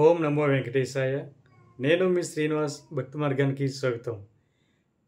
ఓం నమో వెంకటేశాయ. నేను మీ శ్రీనివాస్. భక్తి మార్గానికి స్వాగతం.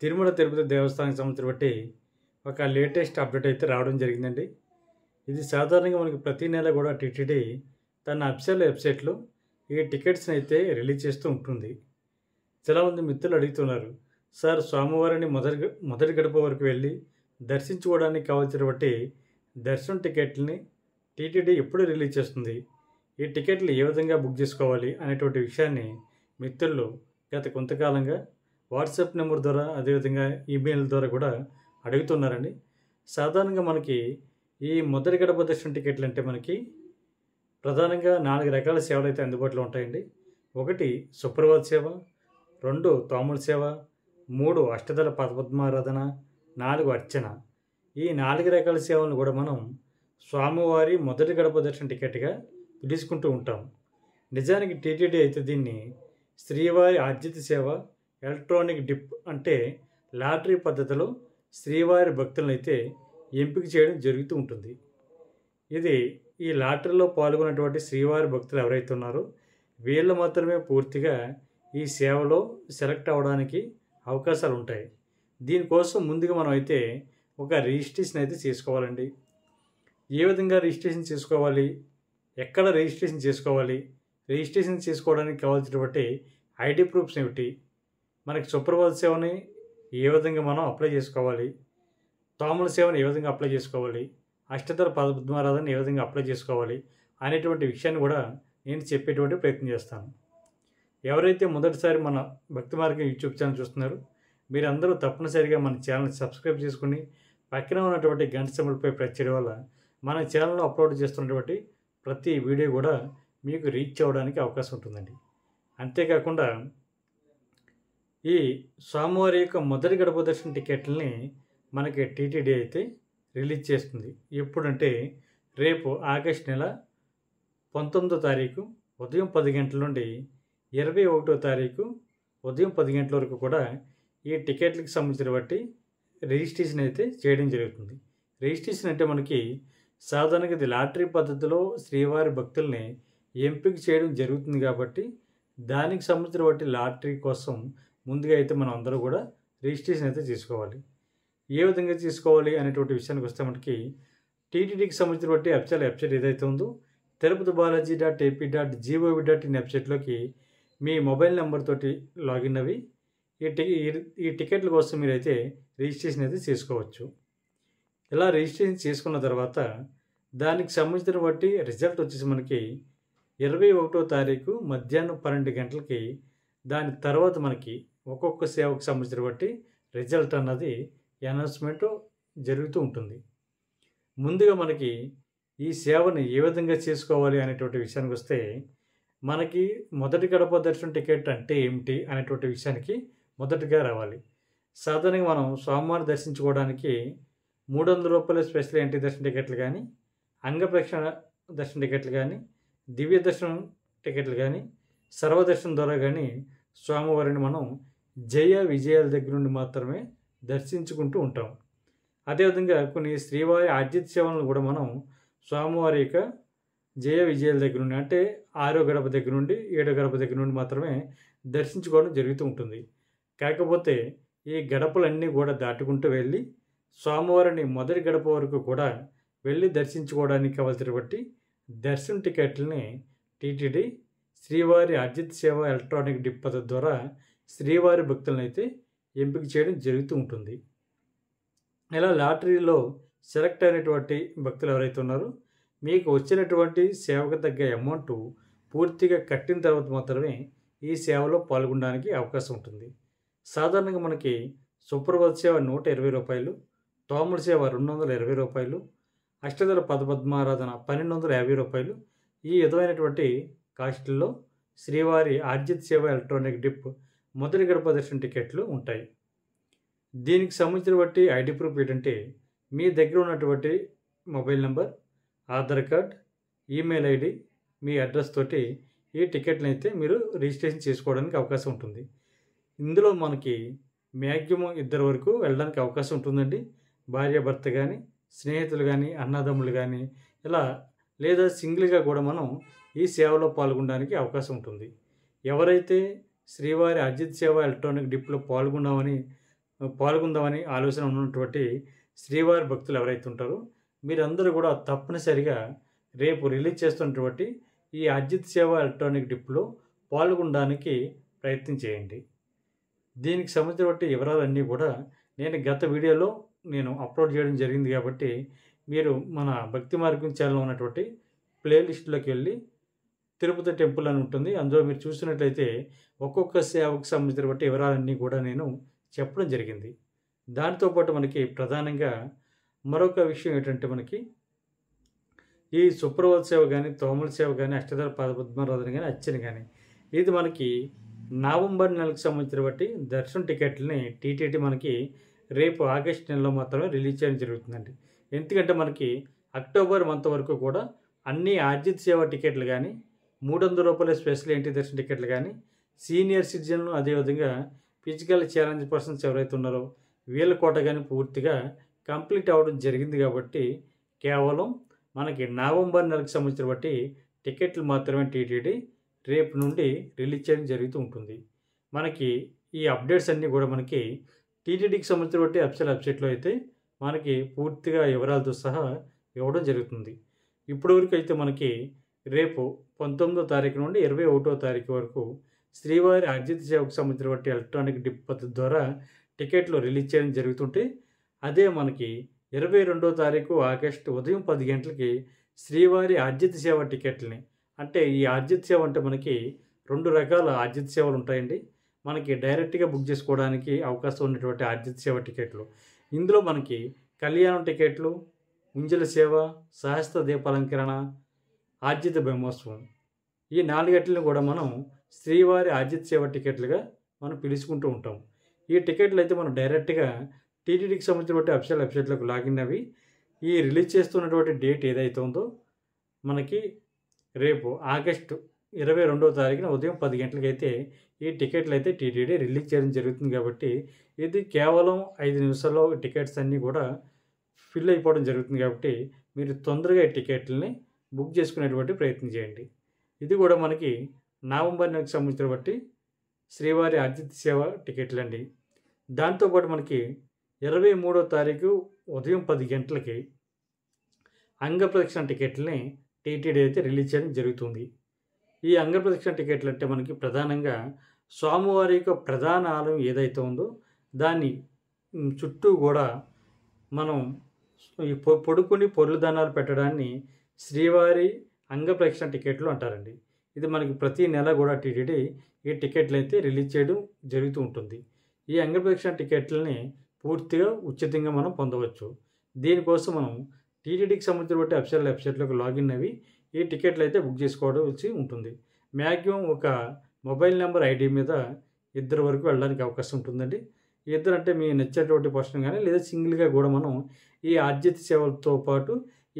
తిరుమల తిరుపతి దేవస్థానానికి సంబంధించిన బట్టి ఒక లేటెస్ట్ అప్డేట్ అయితే రావడం జరిగిందండి. ఇది సాధారణంగా మనకి ప్రతి నెల కూడా టీటీడీ తన అఫీషియల్ వెబ్సైట్లో ఈ టికెట్స్ని అయితే రిలీజ్ చేస్తూ ఉంటుంది. చాలామంది మిత్రులు అడుగుతున్నారు, సార్ స్వామివారిని మొదటి గడప వరకు వెళ్ళి దర్శించుకోవడానికి కావాల్సిన బట్టి దర్శనం టికెట్ని టీటీడీ ఎప్పుడు రిలీజ్ చేస్తుంది, ఈ టికెట్లు ఏ విధంగా బుక్ చేసుకోవాలి అనేటువంటి విషయాన్ని మిత్రులు గత కొంతకాలంగా వాట్సాప్ నెంబర్ ద్వారా అదేవిధంగా ఈమెయిల్ ద్వారా కూడా అడుగుతున్నారండి. సాధారణంగా మనకి ఈ మొదటి గడప దర్శన టికెట్లు అంటే మనకి ప్రధానంగా 4 రకాల సేవలు అయితే అందుబాటులో ఉంటాయండి. 1 సుప్రభాత సేవ, 2 తోమల సేవ, 3 అష్టదళ పాద పద్మారాధన, 4 అర్చన. ఈ 4 రకాల సేవలను కూడా మనం స్వామివారి మొదటి గడప దర్శన టికెట్గా తీసుకుంటూ ఉంటాం. నిజానికి టీటీడీ అయితే దీన్ని శ్రీవారి అర్జిత సేవ ఎలక్ట్రానిక్ డిప్ అంటే లాటరీ పద్ధతిలో శ్రీవారి భక్తులను అయితే ఎంపిక చేయడం జరుగుతూ ఉంటుంది. ఇది ఈ లాటరీలో పాల్గొన్నటువంటి శ్రీవారి భక్తులు ఎవరైతే ఉన్నారో వీళ్ళు మాత్రమే పూర్తిగా ఈ సేవలో సెలెక్ట్ అవ్వడానికి అవకాశాలు ఉంటాయి. దీనికోసం ముందుగా మనం అయితే ఒక రిజిస్ట్రేషన్ అయితే చేసుకోవాలండి. ఏ విధంగా రిజిస్ట్రేషన్ చేసుకోవాలి, ఎక్కడ రిజిస్ట్రేషన్ చేసుకోవాలి, రిజిస్ట్రేషన్ చేసుకోవడానికి కావాల్సినటువంటి ఐడి ప్రూఫ్స్ ఏమిటి, మనకి సుప్రభాత సేవని ఏ విధంగా మనం అప్లై చేసుకోవాలి, తోమల సేవని ఏ విధంగా అప్లై చేసుకోవాలి, అష్టదళ పాద పద్మారాధన ఏ విధంగా అప్లై చేసుకోవాలి అనేటువంటి విషయాన్ని కూడా నేను చెప్పేటువంటి ప్రయత్నం చేస్తాను. ఎవరైతే మొదటిసారి మన భక్తి మార్గం యూట్యూబ్ ఛానల్ చూస్తున్నారో మీరందరూ తప్పనిసరిగా మన ఛానల్ని సబ్స్క్రైబ్ చేసుకుని పక్కన ఉన్నటువంటి గంట సింబల్పై ప్రెస్ చేయడం వల్ల మన ఛానల్లో అప్లోడ్ చేస్తున్నటువంటి ప్రతి వీడియో కూడా మీకు రీచ్ అవ్వడానికి అవకాశం ఉంటుందండి. అంతేకాకుండా ఈ స్వామివారి యొక్క మొదటి గడప దర్శన టికెట్లని మనకి టీటీడీ అయితే రిలీజ్ చేస్తుంది. ఎప్పుడంటే రేపు ఆగస్టు 19వ తారీఖు ఉదయం 10 గంటల నుండి 21వ తారీఖు ఉదయం 10 గంటల వరకు కూడా ఈ టికెట్లకు సంబంధించిన బట్టి రిజిస్ట్రేషన్ అయితే చేయడం జరుగుతుంది. రిజిస్ట్రేషన్ అంటే మనకి సాధారణంగా ఇది లాటరీ పద్ధతిలో శ్రీవారి భక్తుల్ని ఎంపిక చేయడం జరుగుతుంది కాబట్టి దానికి సంబంధించిన వాటి లాటరీ కోసం ముందుగా అయితే మనం అందరూ కూడా రిజిస్ట్రేషన్ అయితే చేసుకోవాలి. ఏ విధంగా చేసుకోవాలి అనేటువంటి విషయానికి వస్తే మనకి టీటీడీకి సంబంధించిన వాటి వెబ్సైట్ ఏదైతే ఉందో tirupatibaalaji.ap.gov.in వెబ్సైట్లోకి మీ మొబైల్ నెంబర్ తోటి లాగిన్ అవి ఈ టికెట్ల కోసం మీరైతే రిజిస్ట్రేషన్ అయితే చేసుకోవచ్చు. ఇలా రిజిస్ట్రేషన్ చేసుకున్న తర్వాత దానికి సంబంధించిన బట్టి రిజల్ట్ వచ్చేసి మనకి 21వ తారీఖు మధ్యాహ్నం 12 గంటలకి దాని తర్వాత మనకి ఒక్కొక్క సేవకు సంబంధించిన బట్టి రిజల్ట్ అన్నది అనౌన్స్మెంట్ జరుగుతూ ఉంటుంది. ముందుగా మనకి ఈ సేవను ఏ విధంగా చేసుకోవాలి అనేటువంటి విషయానికి వస్తే మనకి మొదటి గడప దర్శన టికెట్ అంటే ఏమిటి అనేటువంటి విషయానికి మొదటిగా రావాలి. సాధారణంగా మనం స్వామివారిని దర్శించుకోవడానికి 300 రూపాయల స్పెషల్ ఎంట్రీ దర్శన టికెట్లు కానీ, అంగప్రదక్షిణ దర్శన టికెట్లు కానీ, దివ్య దర్శనం టికెట్లు కానీ, సర్వదర్శనం ద్వారా కానీ స్వామివారిని మనం జయ విజయాల దగ్గర నుండి మాత్రమే దర్శించుకుంటూ ఉంటాం. అదేవిధంగా కొన్ని శ్రీవారి ఆర్జిత సేవలను కూడా మనం స్వామివారి యొక్క జయ విజయాల దగ్గర నుండి అంటే 6వ గడప దగ్గర నుండి 7వ గడప దగ్గర నుండి మాత్రమే దర్శించుకోవడం జరుగుతూ ఉంటుంది. కాకపోతే ఈ గడపలన్నీ కూడా దాటుకుంటూ వెళ్ళి స్వామివారిని మొదటి గడప వరకు కూడా వెళ్ళి దర్శించుకోవడానికి కావాల్సినటువంటి దర్శన టికెట్లని టీటీడీ శ్రీవారి అర్జిత సేవ ఎలక్ట్రానిక్ డిప్ పద్ధతి ద్వారా శ్రీవారి భక్తులను అయితే ఎంపిక చేయడం జరుగుతూ ఉంటుంది. ఇలా లాటరీలో సెలెక్ట్ అయినటువంటి భక్తులు ఎవరైతే ఉన్నారో మీకు వచ్చినటువంటి సేవకు తగ్గ అమౌంట్ పూర్తిగా కట్టిన తర్వాత మాత్రమే ఈ సేవలో పాల్గొనడానికి అవకాశం ఉంటుంది. సాధారణంగా మనకి సుప్రభాత సేవ 120 రూపాయలు, తోమల సేవ 220 రూపాయలు, అష్టదళ పాద పద్మారాధన 1250 రూపాయలు. ఈ విధమైనటువంటి కాస్టుల్లో శ్రీవారి అర్జిత సేవ ఎలక్ట్రానిక్ డిప్ మొదటి గడప దర్శన టికెట్లు ఉంటాయి. దీనికి సంబంధించిన బట్టి ఐడి ప్రూఫ్ ఏంటంటే మీ దగ్గర ఉన్నటువంటి mobile number, Aadhaar card, email ID, మీ అడ్రస్ తోటి ఈ టికెట్లను అయితే మీరు రిజిస్ట్రేషన్ చేసుకోవడానికి అవకాశం ఉంటుంది. ఇందులో మనకి మ్యాక్సిమం 2 వరకు వెళ్ళడానికి అవకాశం ఉంటుందండి. భార్యాభర్త కానీ, స్నేహితులు కానీ, అన్నదమ్ములు కానీ, ఇలా లేదా సింగిల్గా కూడా మనం ఈ సేవలో పాల్గొనడానికి అవకాశం ఉంటుంది. ఎవరైతే శ్రీవారి అర్జిత్ సేవ ఎలక్ట్రానిక్ డిప్లో పాల్గొందామని ఆలోచన ఉన్నటువంటి శ్రీవారి భక్తులు ఎవరైతే ఉంటారో మీరందరూ కూడా తప్పనిసరిగా రేపు రిలీజ్ చేస్తున్నటువంటి ఈ అర్జిత్ సేవ ఎలక్ట్రానిక్ డిప్లో పాల్గొనడానికి ప్రయత్నం చేయండి. దీనికి సంబంధించిన వివరాలన్నీ కూడా నేను గత వీడియోలో నేను అప్లోడ్ చేయడం జరిగింది కాబట్టి మీరు మన భక్తి మార్గం ఛానల్లో ఉన్నటువంటి ప్లేలిస్ట్లోకి వెళ్ళి తిరుపతి టెంపుల్ అని ఉంటుంది, అందులో మీరు చూసినట్లయితే ఒక్కొక్క సేవకు సంబంధించినటువంటి వివరాలన్నీ కూడా నేను చెప్పడం జరిగింది. దాంతోపాటు మనకి ప్రధానంగా మరొక విషయం ఏంటంటే మనకి ఈ సుప్రభాత సేవ కానీ, తోమల సేవ కానీ, అష్టదళ పాద పద్మారాధన కానీ, అర్చన కానీ ఇది మనకి నవంబర్ నెలకు సంబంధించినటువంటి దర్శన టికెట్లని టీటీడీ మనకి రేపు ఆగస్టు నెలలో మాత్రమే రిలీజ్ చేయడం జరుగుతుందండి. ఎందుకంటే మనకి అక్టోబర్ మంత్ వరకు కూడా అన్ని అర్జిత్ సేవ టికెట్లు కానీ, 300 రూపాయల స్పెషల్ ఎంట్రీ దర్శన టికెట్లు కానీ, సీనియర్ సిటిజన్లు అదేవిధంగా ఫిజికల్ ఛాలెంజ్ పర్సన్స్ ఎవరైతే ఉన్నారో వీళ్ళ కోట కానీ పూర్తిగా కంప్లీట్ అవ్వడం జరిగింది. కాబట్టి కేవలం మనకి నవంబర్ నెలకు సంబంధించిన బట్టి టికెట్లు మాత్రమే టీటీడీ రేపు నుండి రిలీజ్ చేయడం జరుగుతూ ఉంటుంది. మనకి ఈ అప్డేట్స్ అన్నీ కూడా మనకి టీటీడీకి సంబంధించిన బట్టి అఫీషియల్ వెబ్సైట్లో అయితే మనకి పూర్తిగా వివరాలతో సహా ఇవ్వడం జరుగుతుంది. ఇప్పటివరకు అయితే మనకి రేపు 19వ తారీఖు నుండి 21వ తారీఖు వరకు శ్రీవారి అర్జిత సేవకు సంబంధించినటువంటి ఎలక్ట్రానిక్ డిప్ పద్ధతి ద్వారా టికెట్లు రిలీజ్ చేయడం జరుగుతుంటే, అదే మనకి 22వ తారీఖు ఆగస్టు ఉదయం 10 గంటలకి శ్రీవారి అర్జిత సేవ టికెట్లని, అంటే ఈ అర్జిత సేవ అంటే మనకి 2 రకాల అర్జిత సేవలు ఉంటాయండి. మనకి డైరెక్ట్గా బుక్ చేసుకోవడానికి అవకాశం ఉన్నటువంటి అర్జిత సేవ టికెట్లు, ఇందులో మనకి కళ్యాణం టికెట్లు, ముంజల సేవ, సహస్ర దీపాలంకరణ, అర్జిత బ్రహ్మోత్సవం, ఈ 4 గంటలను కూడా మనం శ్రీవారి అర్జిత సేవ టికెట్లుగా మనం పిలుచుకుంటూ ఉంటాం. ఈ టికెట్లు అయితే మనం డైరెక్ట్గా టీటీడీకి సంబంధించినటువంటి అఫీషియల్ వెబ్సైట్లకు లాగిన్ అవి ఈ రిలీజ్ చేస్తున్నటువంటి డేట్ ఏదైతే ఉందో మనకి రేపు ఆగస్టు 22వ తారీఖున ఉదయం 10 గంటలకు అయితే ఈ టికెట్లు అయితే టీటీడీ రిలీజ్ చేయడం జరుగుతుంది. కాబట్టి ఇది కేవలం 5 నిమిషాల్లో టికెట్స్ అన్నీ కూడా ఫిల్ అయిపోవడం జరుగుతుంది. కాబట్టి మీరు తొందరగా ఈ టికెట్లని బుక్ చేసుకునేటువంటి ప్రయత్నం చేయండి. ఇది కూడా మనకి నవంబర్ నెలకు సంబంధించిన బట్టి శ్రీవారి అర్జిత సేవ టికెట్లు అండి. దాంతోపాటు మనకి 23వ తారీఖు ఉదయం 10 గంటలకి అంగప్రదక్షిణ టికెట్లని టీటీడీ అయితే రిలీజ్ చేయడం జరుగుతుంది. ఈ అంగప్రదక్షిణ టికెట్లు అంటే మనకి ప్రధానంగా స్వామివారి యొక్క ప్రధాన ఆలయం ఏదైతే ఉందో దాన్ని చుట్టూ కూడా మనం ఈ పొడుకుని పొరులు దానాలు పెట్టడాన్ని శ్రీవారి అంగప్రదక్షిణ టికెట్లు అంటారండి. ఇది మనకి ప్రతి నెల కూడా టీటీడీ ఈ టికెట్లు అయితే రిలీజ్ చేయడం జరుగుతూ ఉంటుంది. ఈ అంగప్రదక్షిణ టికెట్లని పూర్తిగా ఉచితంగా మనం పొందవచ్చు. దీనికోసం మనం టీటీడీకి సంబంధించిన అఫీషియల్ వెబ్సైట్లోకి లాగిన్ అవి ఈ టికెట్లు అయితే బుక్ చేసుకోవడం ఉంటుంది. మ్యాక్సిమం ఒక మొబైల్ నెంబర్ ఐడి మీద 2 వరకు వెళ్ళడానికి అవకాశం ఉంటుందండి. 2 అంటే మీ నచ్చేటువంటి పర్సన్ కానీ, లేదా సింగిల్గా కూడా మనం ఈ అర్జిత సేవలతో పాటు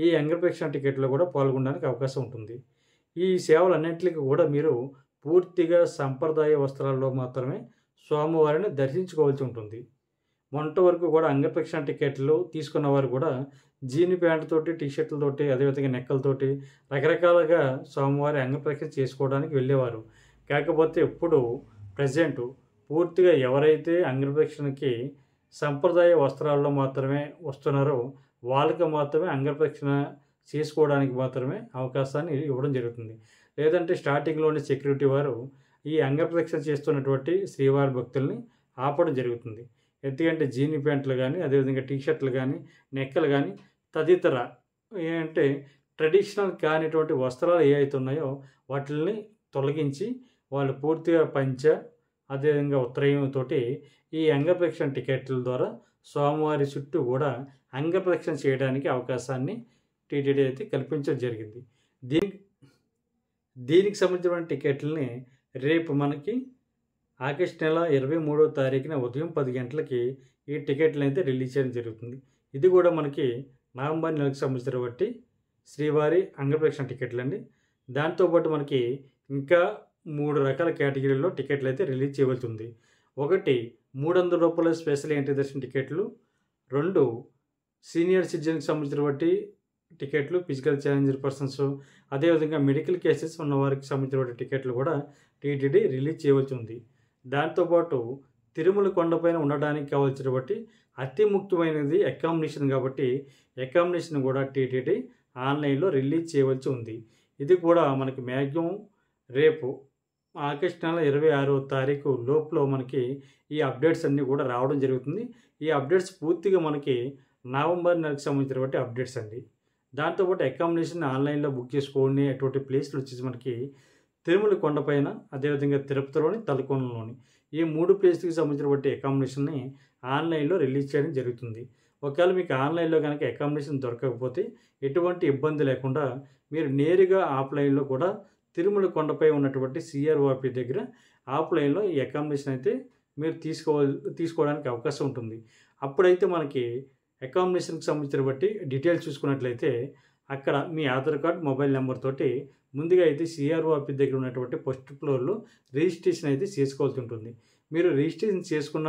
ఈ అంగప్రదక్షిణ టికెట్లో కూడా పాల్గొనడానికి అవకాశం ఉంటుంది. ఈ సేవలన్నింటికి కూడా మీరు పూర్తిగా సంప్రదాయ వస్త్రాల్లో మాత్రమే స్వామివారిని దర్శించుకోవాల్సి ఉంటుంది. మొన్నటి వరకు కూడా అంగప్రదక్షిణ టికెట్లు తీసుకున్న వారు కూడా జీని ప్యాంటుతోటి, టీషర్ట్లతోటి, అదేవిధంగా నెక్కలతోటి రకరకాలుగా స్వామివారి అంగప్రదక్షిణ చేసుకోవడానికి వెళ్ళేవారు. కాకపోతే ఇప్పుడు ప్రజెంట్ పూర్తిగా ఎవరైతే అంగప్రదక్షిణకి సంప్రదాయ వస్త్రాల్లో మాత్రమే వస్తున్నారో వాళ్ళకి మాత్రమే అంగప్రదక్షిణ చేసుకోవడానికి మాత్రమే అవకాశాన్ని ఇవ్వడం జరుగుతుంది. లేదంటే స్టార్టింగ్లోని సెక్యూరిటీ వారు ఈ అంగప్రదక్షిణ చేస్తున్నటువంటి శ్రీవారి భక్తుల్ని ఆపడం జరుగుతుంది. ఎందుకంటే జీని ప్యాంట్లు కానీ, అదేవిధంగా టీషర్ట్లు కానీ, నెక్కలు కానీ, తదితర ఏంటంటే ట్రెడిషనల్ కానిటువంటి వస్త్రాలు ఏవైతే ఉన్నాయో వాటిని తొలగించి వాళ్ళు పూర్తిగా పంచ, అదేవిధంగా ఉత్తరాయంతో ఈ అంగప్రదక్షిణ టికెట్ల ద్వారా స్వామివారి చుట్టూ కూడా అంగప్రదక్షిణ చేయడానికి అవకాశాన్ని టీటీడీ అయితే కల్పించడం జరిగింది. దీనికి సంబంధించిన టికెట్లని రేపు మనకి ఆగస్టు నెల 23వ తారీఖున ఉదయం 10 గంటలకి ఈ టికెట్లను అయితే రిలీజ్ చేయడం జరుగుతుంది. ఇది కూడా మనకి నవంబర్ నెలకు సంబంధించిన బట్టి శ్రీవారి అంగప్రదక్షిణ టికెట్లు అండి. దాంతోపాటు మనకి ఇంకా 3 రకాల కేటగిరీల్లో టికెట్లు అయితే రిలీజ్ చేయబడుతుంది. ఒకటి 300 రూపాయల స్పెషల్ ఎంట్రీ దర్శన టికెట్లు, 2 సీనియర్ సిటిజన్కి సంబంధించిన బట్టి టికెట్లు ఫిజికల్ ఛాలెంజర్ పర్సన్స్ అదే విధంగా మెడికల్ కేసెస్ ఉన్న వారికి సంబంధించిన టికెట్లు కూడా టీటీడీ రిలీజ్ చేయవలసి ఉంది. దాంతోపాటు తిరుమల కొండపైన ఉండడానికి కావాల్సినటువంటి అతి ముఖ్యమైనది అకామిడేషన్ కాబట్టి అకామిడేషన్ కూడా టీటీడీ ఆన్లైన్లో రిలీజ్ చేయవలసి ఉంది. ఇది కూడా మనకి మ్యాక్సిమం రేపు ఆగస్టు నెల 26వ తారీఖు లోపల మనకి ఈ అప్డేట్స్ అన్నీ కూడా రావడం జరుగుతుంది. ఈ అప్డేట్స్ పూర్తిగా మనకి నవంబర్ నెలకు సంబంధించినటువంటి అప్డేట్స్ అండి. దాంతోపాటు అకామిడేషన్ ఆన్లైన్లో బుక్ చేసుకోండి. అటువంటి ప్లేస్లు వచ్చేసి మనకి తిరుమల కొండపైన అదేవిధంగా తిరుపతిలోని తలకోనలోని ఈ 3 ప్లేస్లకు సంబంధించినటువంటి అకామిడేషన్ని ఆన్లైన్లో రిలీజ్ చేయడం జరుగుతుంది. ఒకవేళ మీకు ఆన్లైన్లో కనుక అకామిడేషన్ దొరకకపోతే ఎటువంటి ఇబ్బంది లేకుండా మీరు నేరుగా ఆఫ్లైన్లో కూడా తిరుమల కొండపై ఉన్నటువంటి సిఆర్ఓపి దగ్గర ఆఫ్లైన్లో ఈ అకామిడేషన్ అయితే మీరు తీసుకోవడానికి అవకాశం ఉంటుంది. అప్పుడైతే మనకి అకామిడేషన్కి సంబంధించిన బట్టి డీటెయిల్స్ చూసుకున్నట్లయితే అక్కడ మీ ఆధార్ కార్డ్ మొబైల్ నెంబర్ తోటి ముందుగా అయితే సిఆర్ఓ ఆఫీస్ దగ్గర ఉన్నటువంటి ఫస్ట్ ఫ్లోర్లో రిజిస్ట్రేషన్ అయితే చేసుకోవాల్సి ఉంటుంది. మీరు రిజిస్ట్రేషన్ చేసుకున్న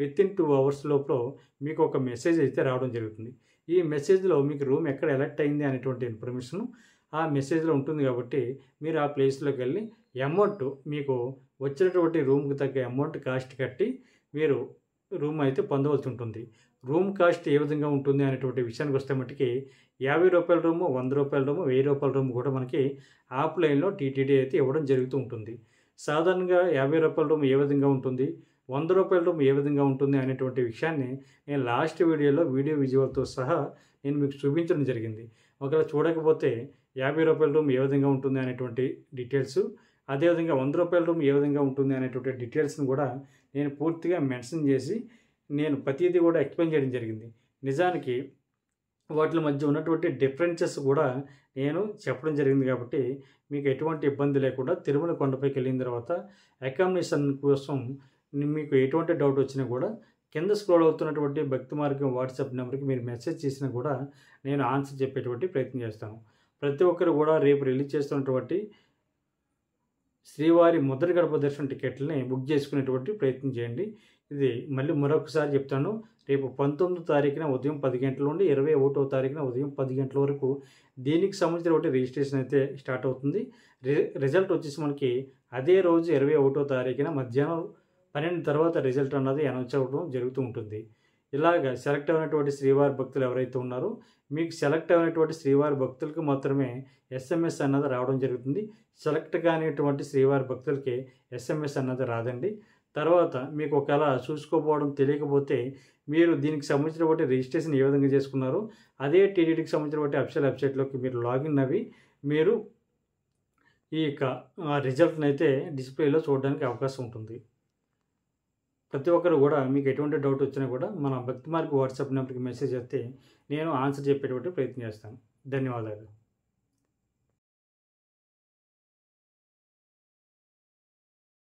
వితిన్ 2 అవర్స్ లోపల మీకు ఒక మెసేజ్ అయితే రావడం జరుగుతుంది. ఈ మెసేజ్లో మీకు రూమ్ ఎక్కడ ఎలెక్ట్ అయింది అనేటువంటి ఇన్ఫర్మేషన్ ఆ మెసేజ్లో ఉంటుంది కాబట్టి మీరు ఆ ప్లేస్లోకి వెళ్ళి అమౌంట్ మీకు వచ్చినటువంటి రూమ్కి తగ్గ అమౌంట్ కాస్ట్ కట్టి మీరు రూమ్ అయితే పొందవలసి ఉంటుంది. రూమ్ కాస్ట్ ఏ విధంగా ఉంటుంది అనేటువంటి విషయానికి వస్తే మటుకి 50 రూపాయల రూము, 100 రూపాయల రూము, 1000 రూపాయల రూము కూడా మనకి ఆఫ్లైన్లో టీటీడీ అయితే ఇవ్వడం జరుగుతూ ఉంటుంది. సాధారణంగా 50 రూపాయల రూమ్ ఏ విధంగా ఉంటుంది, 100 రూపాయల రూమ్ ఏ విధంగా ఉంటుంది అనేటువంటి విషయాన్ని నేను లాస్ట్ వీడియోలో వీడియో విజువల్తో సహా నేను మీకు చూపించడం జరిగింది. ఒకవేళ చూడకపోతే 50 రూపాయల రూమ్ ఏ విధంగా ఉంటుంది అనేటువంటి డీటెయిల్స్, అదేవిధంగా 100 రూపాయల రూమ్ ఏ విధంగా ఉంటుంది అనేటువంటి డీటెయిల్స్ని కూడా నేను పూర్తిగా మెన్షన్ చేసి నేను ప్రతిదీ కూడా ఎక్స్ప్లెయిన్ చేయడం జరిగింది. నిజానికి వాటి మధ్య ఉన్నటువంటి డిఫరెన్సెస్ కూడా నేను చెప్పడం జరిగింది కాబట్టి మీకు ఎటువంటి ఇబ్బంది లేకుండా తిరుమల కొండపైకి వెళ్ళిన తర్వాత అకామిడేషన్ కోసం మీకు ఎటువంటి డౌట్ వచ్చినా కూడా కింద స్క్రోల్ అవుతున్నటువంటి భక్తి మార్గం వాట్సాప్ నెంబర్కి మీరు మెసేజ్ చేసినా కూడా నేను ఆన్సర్ చెప్పేటువంటి ప్రయత్నం చేస్తాను. ప్రతి ఒక్కరు కూడా రేపు రిలీజ్ చేస్తున్నటువంటి శ్రీవారి మొదటి గడప దర్శన టికెట్లని బుక్ చేసుకునేటువంటి ప్రయత్నం చేయండి. ఇది మళ్ళీ మరొకసారి చెప్తాను, రేపు 19వ తారీఖున ఉదయం 10 గంటల నుండి 21వ తారీఖున ఉదయం 10 గంటల వరకు దీనికి సంబంధించిన రిజిస్ట్రేషన్ అయితే స్టార్ట్ అవుతుంది. రిజల్ట్ వచ్చేసి మనకి అదే రోజు 21వ తారీఖున మధ్యాహ్నం 12 తర్వాత రిజల్ట్ అన్నది అనౌన్స్ అవ్వడం జరుగుతూ ఉంటుంది. ఇలాగ సెలెక్ట్ అయినటువంటి శ్రీవారి భక్తులు ఎవరైతే ఉన్నారో మీకు సెలెక్ట్ అయినటువంటి శ్రీవారి భక్తులకు మాత్రమే SMS అన్నది రావడం జరుగుతుంది. సెలెక్ట్ కానిటువంటి శ్రీవారి భక్తులకి SMS అన్నది రాదండి. తర్వాత మీకు ఒకవేళ చూసుకోపోవడం తెలియకపోతే మీరు దీనికి సంబంధించినటువంటి రిజిస్ట్రేషన్ ఏ విధంగా చేసుకున్నారో అదే టీటీడీకి సంబంధించినటువంటి అఫీషియల్ వెబ్సైట్లోకి మీరు లాగిన్ అవి మీరు ఈ యొక్క రిజల్ట్ని అయితే డిస్ప్లేలో చూడడానికి అవకాశం ఉంటుంది. ప్రతి ఒక్కరు కూడా మీకు ఎటువంటి డౌట్ వచ్చినా కూడా మన భక్తి మార్గం వాట్సాప్ నెంబర్కి మెసేజ్ చేస్తే నేను ఆన్సర్ చెప్పేటువంటి ప్రయత్నం చేస్తాను. ధన్యవాదాలు.